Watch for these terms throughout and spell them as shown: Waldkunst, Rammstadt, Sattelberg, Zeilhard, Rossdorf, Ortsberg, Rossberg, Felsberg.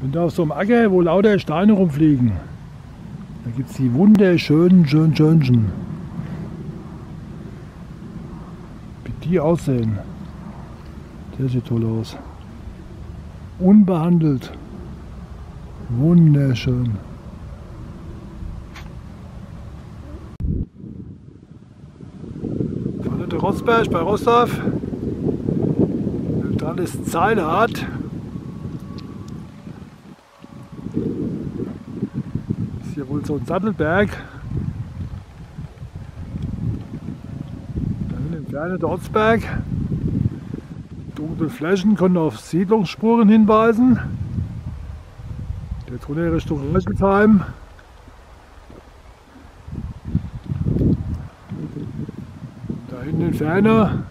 Und auf so einem Acker, wo lauter Steine rumfliegen, da gibt es die wunderschönen, schönchen. Wie die aussehen. Der sieht toll aus. Unbehandelt. Wunderschön. Verlette Rossberg bei Rossdorf. Dann ist Zeilhard. Ist hier wohl so ein Sattelberg. Da hinten im Kleinen der Ortsberg. Dunkle Flächen können auf Siedlungsspuren hinweisen. Der Tunnel Richtung Röschelsheim. Da hinten in Ferne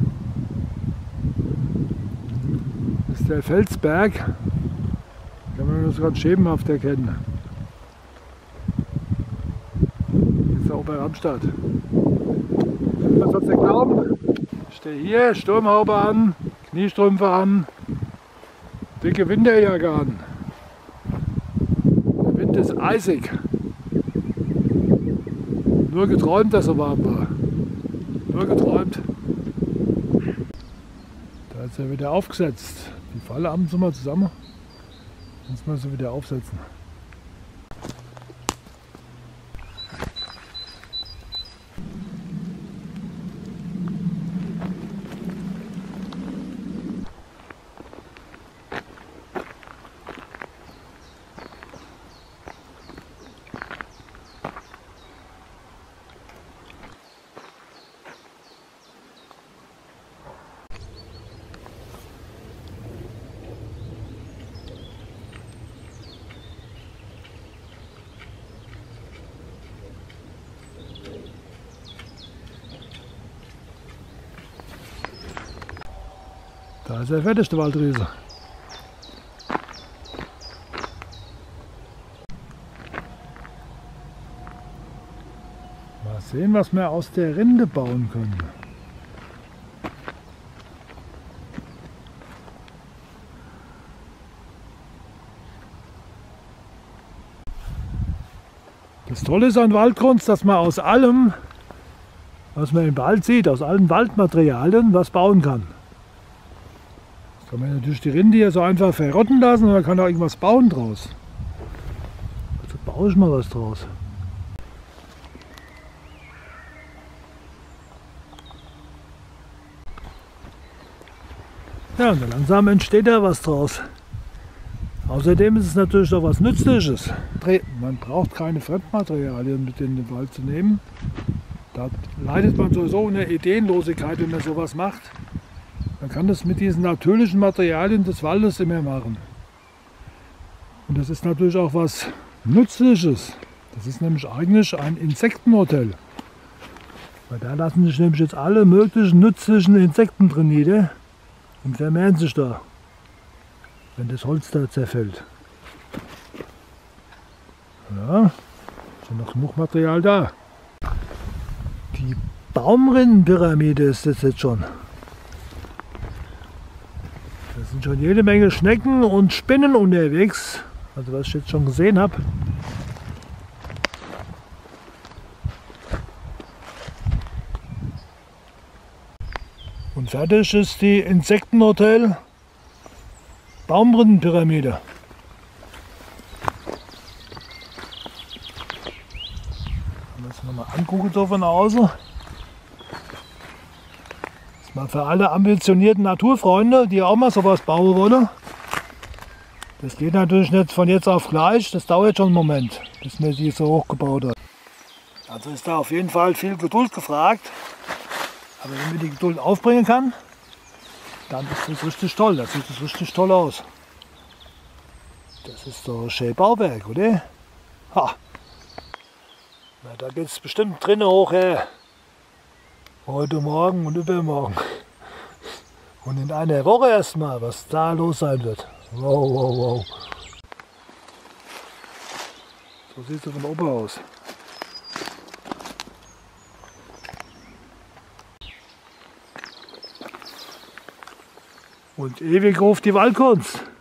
ist der Felsberg. Kann man das ganz schemenhaft erkennen. Jetzt auch bei Rammstadt. Was soll's denn glauben? Ich stehe hier, Sturmhaube an, Kniestrümpfe an, dicke Winterjacke an. Der Wind ist eisig. Nur geträumt, dass er warm war. Nur geträumt. Da ist er wieder aufgesetzt. Die Falle abends immer zusammen. Sonst müssen wir wieder aufsetzen. Da ist der fertigste Waldriese. Mal sehen, was wir aus der Rinde bauen können. Das Tolle ist an Waldkunst, dass man aus allem, was man im Wald sieht, aus allen Waldmaterialien, was bauen kann. Kann man natürlich die Rinde hier so einfach verrotten lassen und man kann auch irgendwas bauen draus. Also baue ich mal was draus. Ja, und dann langsam entsteht da was draus. Außerdem ist es natürlich auch was Nützliches. Man braucht keine Fremdmaterialien mit in den Wald zu nehmen. Da leidet man sowieso eine Ideenlosigkeit, wenn man sowas macht. Man kann das mit diesen natürlichen Materialien des Waldes immer machen. Und das ist natürlich auch was Nützliches. Das ist nämlich eigentlich ein Insektenhotel. Weil da lassen sich nämlich jetzt alle möglichen nützlichen Insekten drin nieder und vermehren sich da, wenn das Holz da zerfällt. Ja, ist ja noch genug Material da. Die Baumrindenpyramide ist das jetzt schon. Es sind schon jede Menge Schnecken und Spinnen unterwegs, also was ich jetzt schon gesehen habe. Und fertig ist die Insektenhotel Baumrindenpyramide. Lass mal angucken so von außen. Mal für alle ambitionierten Naturfreunde, die auch mal sowas bauen wollen. Das geht natürlich nicht von jetzt auf gleich, das dauert schon einen Moment, bis man die so hochgebaut hat. Also ist da auf jeden Fall viel Geduld gefragt. Aber wenn man die Geduld aufbringen kann, dann ist das richtig toll, das sieht das richtig toll aus. Das ist doch schön Bauwerk, oder? Ha! Na, da geht es bestimmt drinnen hoch her. Heute Morgen und übermorgen. Und in einer Woche erstmal, was da los sein wird. Wow, wow, wow. So sieht es von oben aus. Und ewig ruft die Waldkunst.